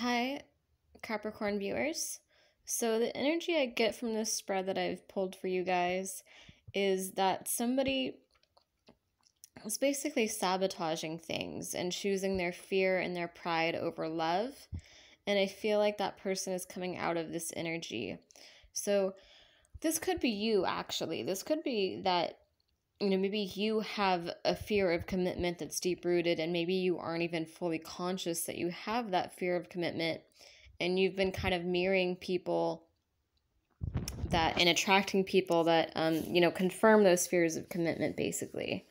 Hi, Capricorn viewers. So the energy I get from this spread that I've pulled for you guys is that somebody is basically sabotaging things and choosing their fear and their pride over love. And I feel like that person is coming out of this energy. So this could be you, actually. This could be that, you know, maybe you have a fear of commitment that's deep-rooted, and maybe you aren't even fully conscious that you have that fear of commitment, and you've been kind of mirroring people that and attracting people that, you know, confirm those fears of commitment, basically,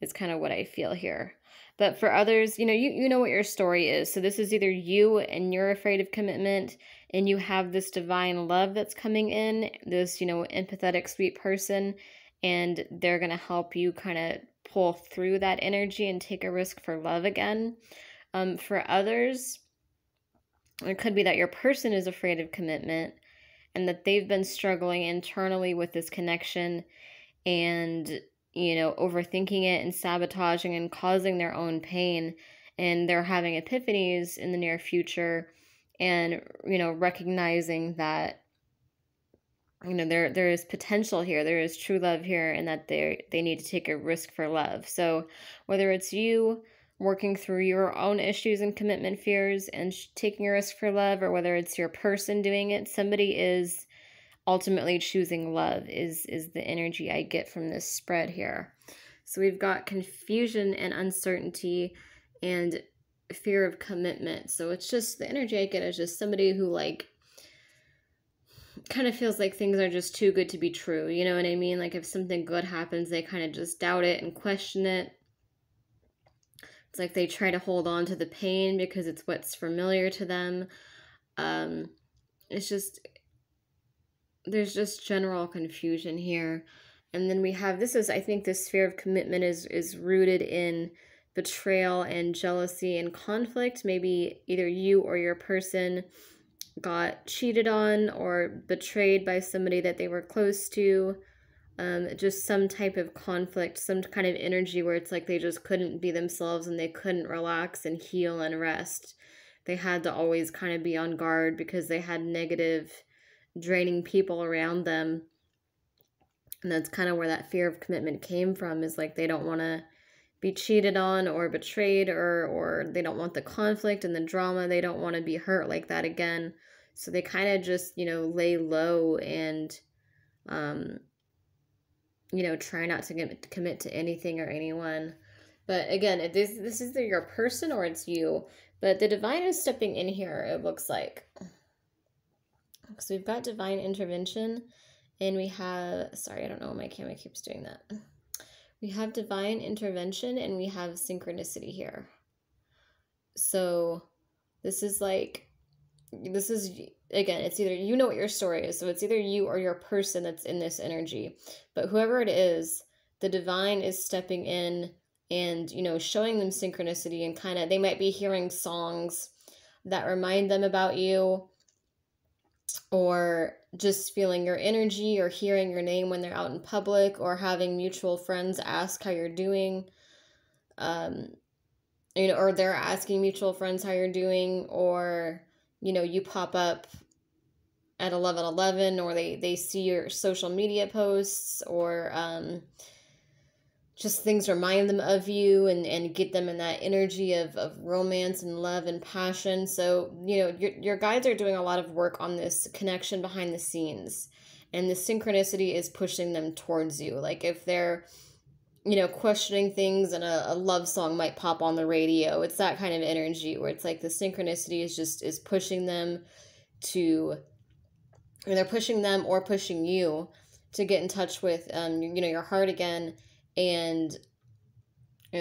is kind of what I feel here. But for others, you know, you know what your story is. So this is either you and you're afraid of commitment and you have this divine love that's coming in, this, you know, empathetic, sweet person, and they're going to help you kind of pull through that energy and take a risk for love again. For others, it could be that your person is afraid of commitment and that they've been struggling internally with this connection and, you know, overthinking it and sabotaging and causing their own pain. And they're having epiphanies in the near future and, you know, recognizing that, you know, there is potential here, there is true love here, and that they need to take a risk for love. So whether it's you working through your own issues and commitment fears and taking a risk for love, or whether it's your person doing it, somebody is ultimately choosing love is the energy I get from this spread here. So we've got confusion and uncertainty and fear of commitment. So it's just the energy I get is just somebody who, like, kind of feels like things are just too good to be true. You know what I mean? Like, if something good happens, they kind of just doubt it and question it. It's like they try to hold on to the pain because it's what's familiar to them. It's just, there's just general confusion here. And then we have, this is, I think this fear of commitment is rooted in betrayal and jealousy and conflict. Maybe either you or your person got cheated on or betrayed by somebody that they were close to. Just some type of conflict, some kind of energy where it's like they just couldn't be themselves and they couldn't relax and heal and rest. They had to always kind of be on guard because they had negative, draining people around them. And that's kind of where that fear of commitment came from, is like they don't want to be cheated on or betrayed, or they don't want the conflict and the drama. They don't want to be hurt like that again. So they kind of just, you know, lay low and, you know, try not to commit to anything or anyone. But again, this is either your person or it's you. But the divine is stepping in here, it looks like. So we've got divine intervention, and we have, sorry, I don't know why my camera keeps doing that. We have divine intervention and we have synchronicity here. So this is like, this is, again, it's either, you know what your story is, so it's either you or your person that's in this energy. But whoever it is, the divine is stepping in and, you know, showing them synchronicity, and kind of, they might be hearing songs that remind them about you, or just feeling your energy, or hearing your name when they're out in public, or having mutual friends ask how you're doing, you know, or they're asking mutual friends how you're doing, or, you know, you pop up at 11:11, or they see your social media posts, or just things remind them of you and get them in that energy of romance and love and passion. So, you know, your guides are doing a lot of work on this connection behind the scenes, and the synchronicity is pushing them towards you. Like, if they're, you know, questioning things and a love song might pop on the radio, it's that kind of energy where it's like the synchronicity is just, is pushing them to, or they're pushing them or pushing you to get in touch with, you know, your heart again, and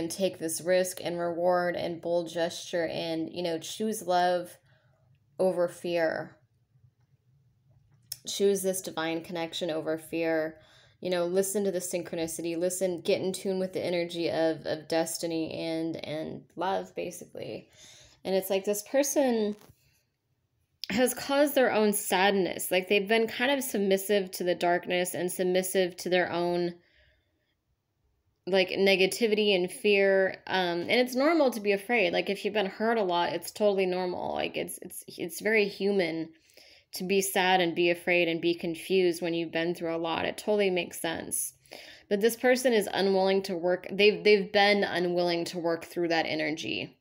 take this risk and reward and bold gesture and, you know, choose love over fear. Choose this divine connection over fear. You know, listen to the synchronicity, listen, get in tune with the energy of destiny and love, basically. And it's like this person has caused their own sadness. Like, they've been kind of submissive to the darkness and submissive to their own like negativity and fear. And it's normal to be afraid. Like if you've been hurt a lot, it's totally normal. Like it's very human to be sad and be afraid and be confused when you've been through a lot. It totally makes sense. But this person is unwilling to work. They've been unwilling to work through that energy.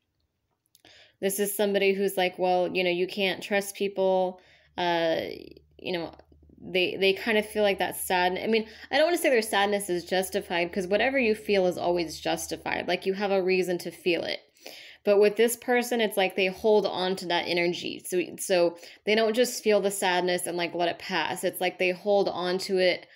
This is somebody who's like, well, you know, you can't trust people. You know, they kind of feel like that sadness. I mean, I don't want to say their sadness is justified, because whatever you feel is always justified. Like you have a reason to feel it. But with this person, it's like they hold on to that energy. So they don't just feel the sadness and like let it pass. It's like they hold on to it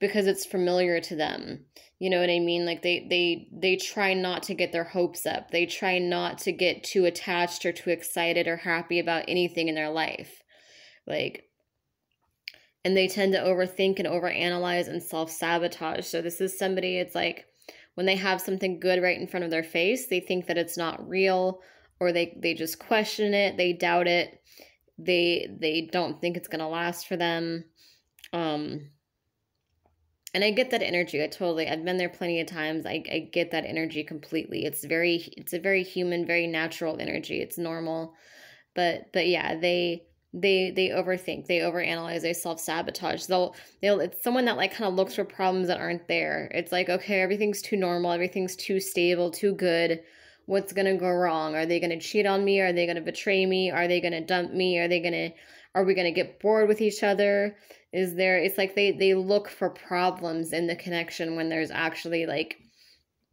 because it's familiar to them. You know what I mean? Like they try not to get their hopes up. They try not to get too attached or too excited or happy about anything in their life. Like, and they tend to overthink and overanalyze and self-sabotage. So this is somebody, it's like when they have something good right in front of their face, they think that it's not real, or they just question it, they doubt it, they don't think it's going to last for them. And I get that energy. I've been there plenty of times. I get that energy completely. It's a very human, very natural energy. It's normal. But yeah, they overthink, they overanalyze, they self-sabotage. It's someone that like kind of looks for problems that aren't there. It's like, okay, everything's too normal. Everything's too stable, too good. What's going to go wrong? Are they going to cheat on me? Are they going to betray me? Are they going to dump me? Are we going to get bored with each other? It's like they look for problems in the connection when there's actually like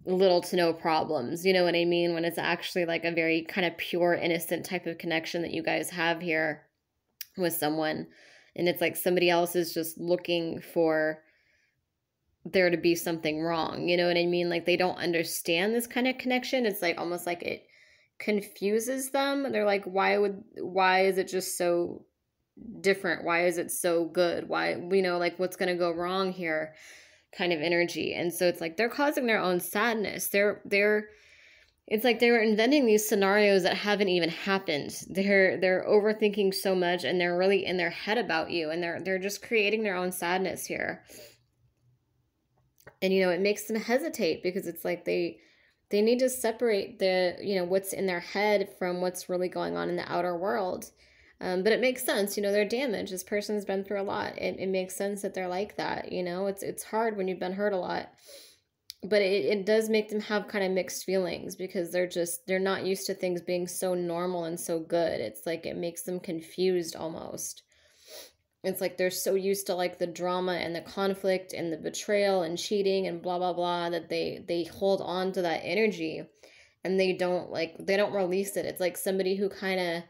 little to no problems. You know what I mean? When it's actually like a very kind of pure, innocent type of connection that you guys have here with someone. And it's like somebody else is just looking for there to be something wrong. You know what I mean? Like they don't understand this kind of connection. It's like almost like it confuses them. They're like, why is it just so different? Why is it so good? Why, you know, like what's going to go wrong here kind of energy. And so it's like they're causing their own sadness. It's like they were inventing these scenarios that haven't even happened. They're overthinking so much, and they're really in their head about you, and they're just creating their own sadness here. And you know, it makes them hesitate, because it's like they need to separate the, you know, what's in their head from what's really going on in the outer world. But it makes sense, you know, they're damaged. This person's been through a lot. It makes sense that they're like that, you know. It's hard when you've been hurt a lot. But it does make them have kind of mixed feelings, because they're not used to things being so normal and so good. It's like it makes them confused almost. It's like they're so used to like the drama and the conflict and the betrayal and cheating and blah, blah, blah, that they hold on to that energy, and they don't release it. It's like somebody who kind of,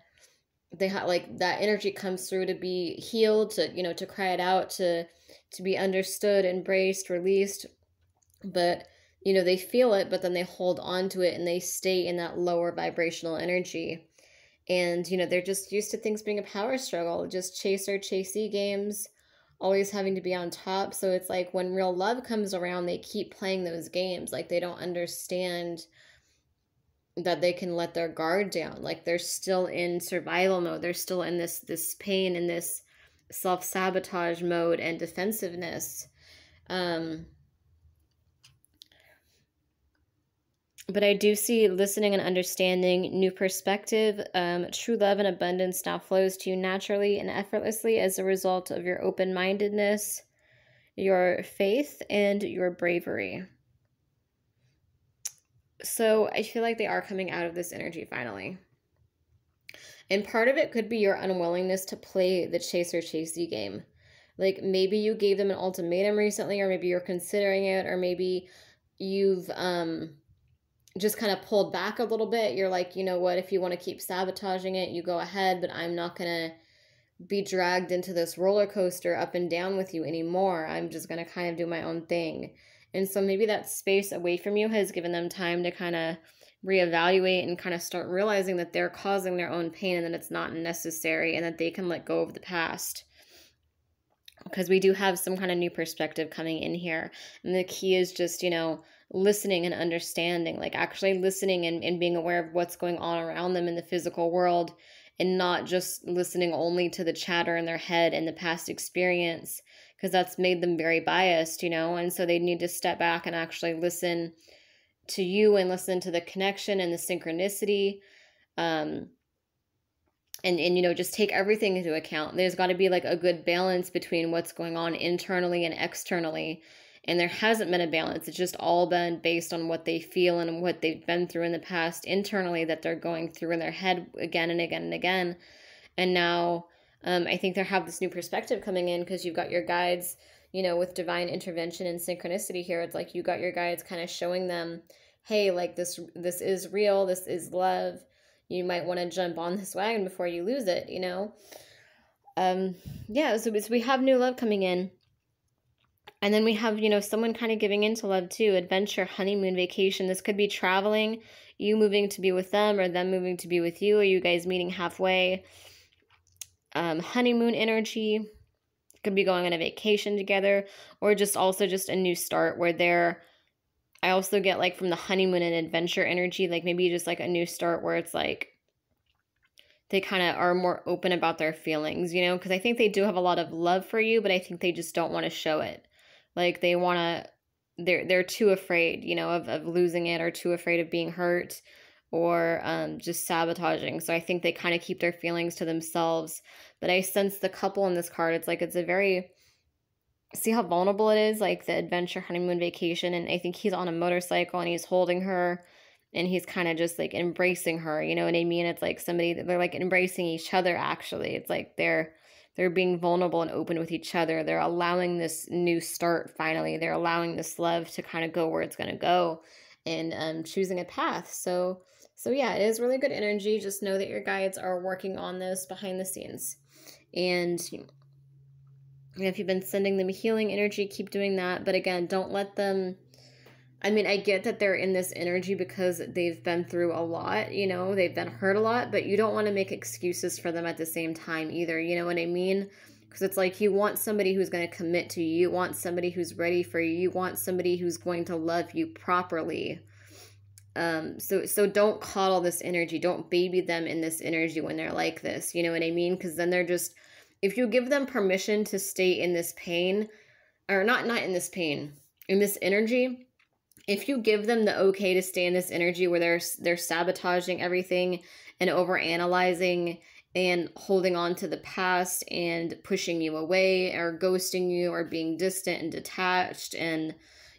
they have like that energy comes through to be healed, to, you know, to cry it out, to be understood, embraced, released. But, you know, they feel it, but then they hold on to it, and they stay in that lower vibrational energy. And, you know, they're just used to things being a power struggle, just chaser, chasey games, always having to be on top. So it's like when real love comes around, they keep playing those games. Like they don't understand that they can let their guard down. Like they're still in survival mode. They're still in this pain and this self-sabotage mode and defensiveness. But I do see listening and understanding, new perspective, true love and abundance now flows to you naturally and effortlessly as a result of your open-mindedness, your faith, and your bravery. So I feel like they are coming out of this energy finally. And part of it could be your unwillingness to play the chaser-chasey game. Like maybe you gave them an ultimatum recently, or maybe you're considering it, or maybe you've just kind of pulled back a little bit. You're like, you know what, if you want to keep sabotaging it, you go ahead, but I'm not going to be dragged into this roller coaster up and down with you anymore. I'm just going to kind of do my own thing. And so maybe that space away from you has given them time to kind of reevaluate and kind of start realizing that they're causing their own pain, and that it's not necessary, and that they can let go of the past. Because we do have some kind of new perspective coming in here. And the key is just, you know, listening and understanding, like actually listening and being aware of what's going on around them in the physical world, and not just listening only to the chatter in their head and the past experience. because that's made them very biased, you know, and so they need to step back and actually listen to you and listen to the connection and the synchronicity, and you know, just take everything into account. There's got to be like a good balance between what's going on internally and externally, and there hasn't been a balance. It's just all been based on what they feel and what they've been through in the past internally that they're going through in their head again and again and again. And now I think they have this new perspective coming in because you've got your guides, you know, with divine intervention and synchronicity here. It's like you got your guides kind of showing them, hey, like this is real. This is love. You might want to jump on this wagon before you lose it, you know. Yeah, so we have new love coming in. And then we have, you know, someone kind of giving into love too. Adventure, honeymoon, vacation. This could be traveling, you moving to be with them or them moving to be with you, or you guys meeting halfway. Honeymoon energy. Could be going on a vacation together, or just also just a new start where they're, I also get like from the honeymoon and adventure energy, like maybe just like a new start where it's like they kind of are more open about their feelings, you know, because I think they do have a lot of love for you, but I think they just don't want to show it. Like they want to, they're too afraid, you know, of losing it, or too afraid of being hurt, or just sabotaging. So I think they kind of keep their feelings to themselves. But I sense the couple in this card, it's like it's a very, see how vulnerable it is, like the adventure, honeymoon, vacation. And I think he's on a motorcycle and he's holding her and he's kind of just like embracing her, you know what I mean? It's like somebody, they're like embracing each other actually. It's like they're being vulnerable and open with each other. They're allowing this new start finally. They're allowing this love to kind of go where it's going to go, and choosing a path. So yeah, it is really good energy. Just know that your guides are working on this behind the scenes. And if you've been sending them healing energy, keep doing that. But again, don't let them, I mean, I get that they're in this energy because they've been through a lot, you know, they've been hurt a lot, but you don't want to make excuses for them at the same time either. You know what I mean? Because it's like you want somebody who's going to commit to you. You want somebody who's ready for you. You want somebody who's going to love you properly. So don't coddle this energy. Don't baby them in this energy when they're like this. You know what I mean? Because then they're just, if you give them permission to stay in this pain, or not in this pain, in this energy, if you give them the okay to stay in this energy where they're sabotaging everything and overanalyzing and holding on to the past and pushing you away or ghosting you or being distant and detached and,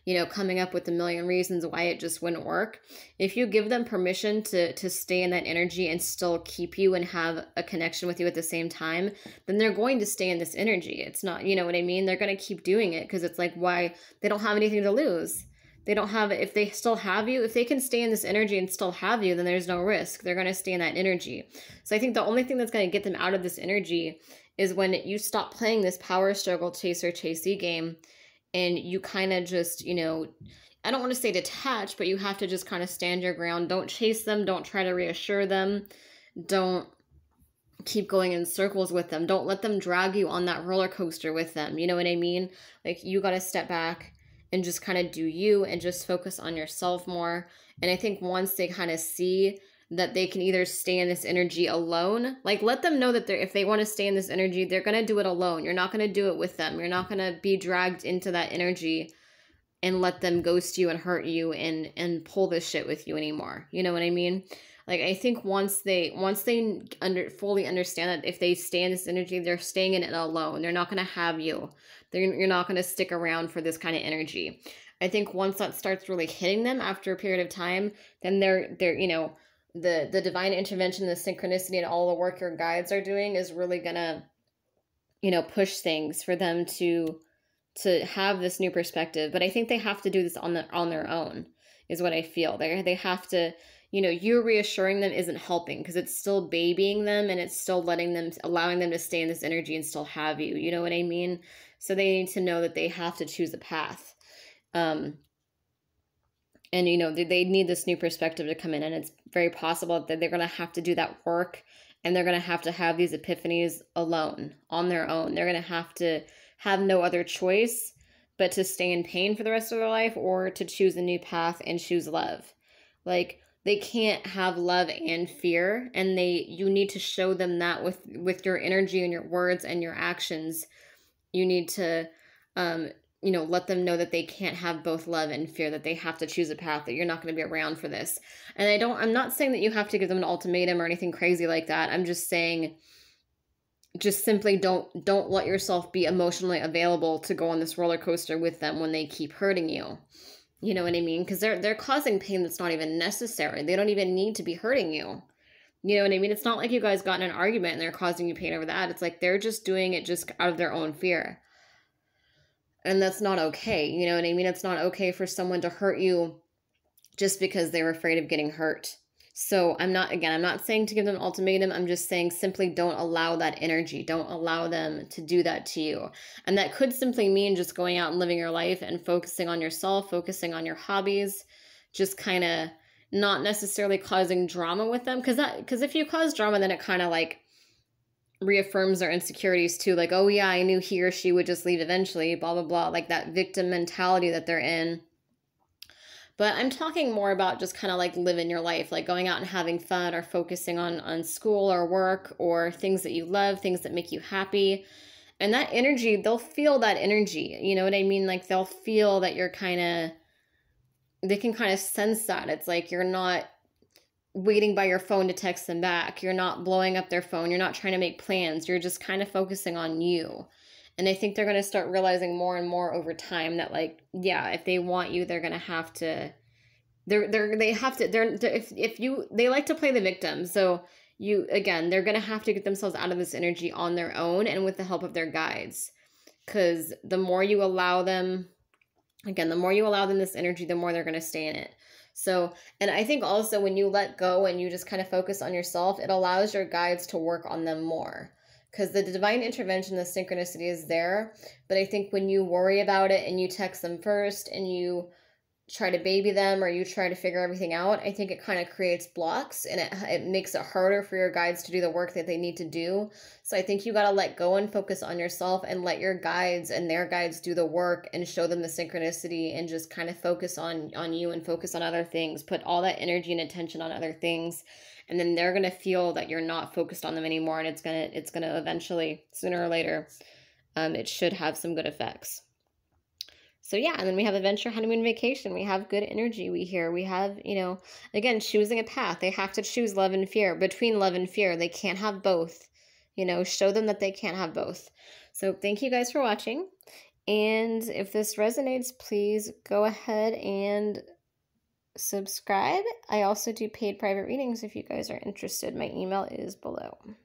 you know, coming up with a million reasons why it just wouldn't work. If you give them permission to stay in that energy and still keep you and have a connection with you at the same time, then they're going to stay in this energy. It's not, you know what I mean? They're going to keep doing it because it's like, why? They don't have anything to lose. They don't have it. If they still have you, if they can stay in this energy and still have you, then there's no risk. They're going to stay in that energy. So I think the only thing that's going to get them out of this energy is when you stop playing this power struggle chaser-chasey game and you kind of just, you know, I don't want to say detach, but you have to just kind of stand your ground. Don't chase them. Don't try to reassure them. Don't keep going in circles with them. Don't let them drag you on that roller coaster with them. You know what I mean? Like you got to step back and just kind of do you and just focus on yourself more. And I think once they kind of see that they can either stay in this energy alone, like let them know that if they want to stay in this energy, they're going to do it alone. You're not going to do it with them. You're not going to be dragged into that energy and let them ghost you and hurt you and pull this shit with you anymore. You know what I mean? Like I think once they fully understand that if they stay in this energy, they're staying in it alone. They're not going to have you. You're not going to stick around for this kind of energy. I think once that starts really hitting them after a period of time, then they're you know, the divine intervention, the synchronicity, and all the work your guides are doing is really going to, you know, push things for them to have this new perspective. But I think they have to do this on their own is what I feel. They have to, you know, you reassuring them isn't helping because it's still babying them and it's still allowing them to stay in this energy and still have you. You know what I mean? So they need to know that they have to choose a path. And, you know, they need this new perspective to come in, and it's very possible that they're going to have to do that work and they're going to have these epiphanies alone, on their own. They're going to have no other choice but to stay in pain for the rest of their life or to choose a new path and choose love. Like, they can't have love and fear, and you need to show them that with your energy and your words and your actions. You need to you know, let them know that they can't have both love and fear, that they have to choose a path, that you're not going to be around for this. And I'm not saying that you have to give them an ultimatum or anything crazy like that. I'm just saying, just simply don't let yourself be emotionally available to go on this roller coaster with them when they keep hurting you. You know what I mean? Because they're causing pain that's not even necessary. They don't even need to be hurting you. You know what I mean? It's not like you guys got in an argument and they're causing you pain over that. It's like they're just doing it just out of their own fear. And that's not okay. You know what I mean? It's not okay for someone to hurt you just because they're afraid of getting hurt. So I'm not saying to give them an ultimatum. I'm just saying simply don't allow that energy. Don't allow them to do that to you. And that could simply mean just going out and living your life and focusing on yourself, focusing on your hobbies, just kind of not necessarily causing drama with them. Because if you cause drama, then it kind of like reaffirms their insecurities too. Like, oh yeah, I knew he or she would just leave eventually, blah, blah, blah. Like that victim mentality that they're in. But I'm talking more about just kind of like living your life, like going out and having fun or focusing on school or work or things that you love, things that make you happy. And that energy, they'll feel that energy. You know what I mean? Like they'll feel that you're kind of, they can kind of sense that. It's like you're not waiting by your phone to text them back. You're not blowing up their phone. You're not trying to make plans. You're just kind of focusing on you. And I think they're going to start realizing more and more over time that, like, yeah, if they want you, they're going to have to, they like to play the victim. So they're going to have to get themselves out of this energy on their own and with the help of their guides. Because the more you allow them, this energy, the more they're going to stay in it. So, and I think also when you let go and you just kind of focus on yourself, it allows your guides to work on them more. Because the divine intervention, the synchronicity is there. But I think when you worry about it and you text them first and you try to baby them or you try to figure everything out, I think it kind of creates blocks and it makes it harder for your guides to do the work that they need to do. So I think you got to let go and focus on yourself and let your guides and their guides do the work and show them the synchronicity and just kind of focus on you and focus on other things. Put all that energy and attention on other things. And then they're going to feel that you're not focused on them anymore. And it's going to eventually, sooner or later, it should have some good effects. So yeah, and then we have adventure, honeymoon, vacation. We have good energy we have, you know, again, choosing a path. They have to choose love and fear. Between love and fear, they can't have both. You know, show them that they can't have both. So thank you guys for watching. And if this resonates, please go ahead and subscribe. I also do paid private readings if you guys are interested. My email is below.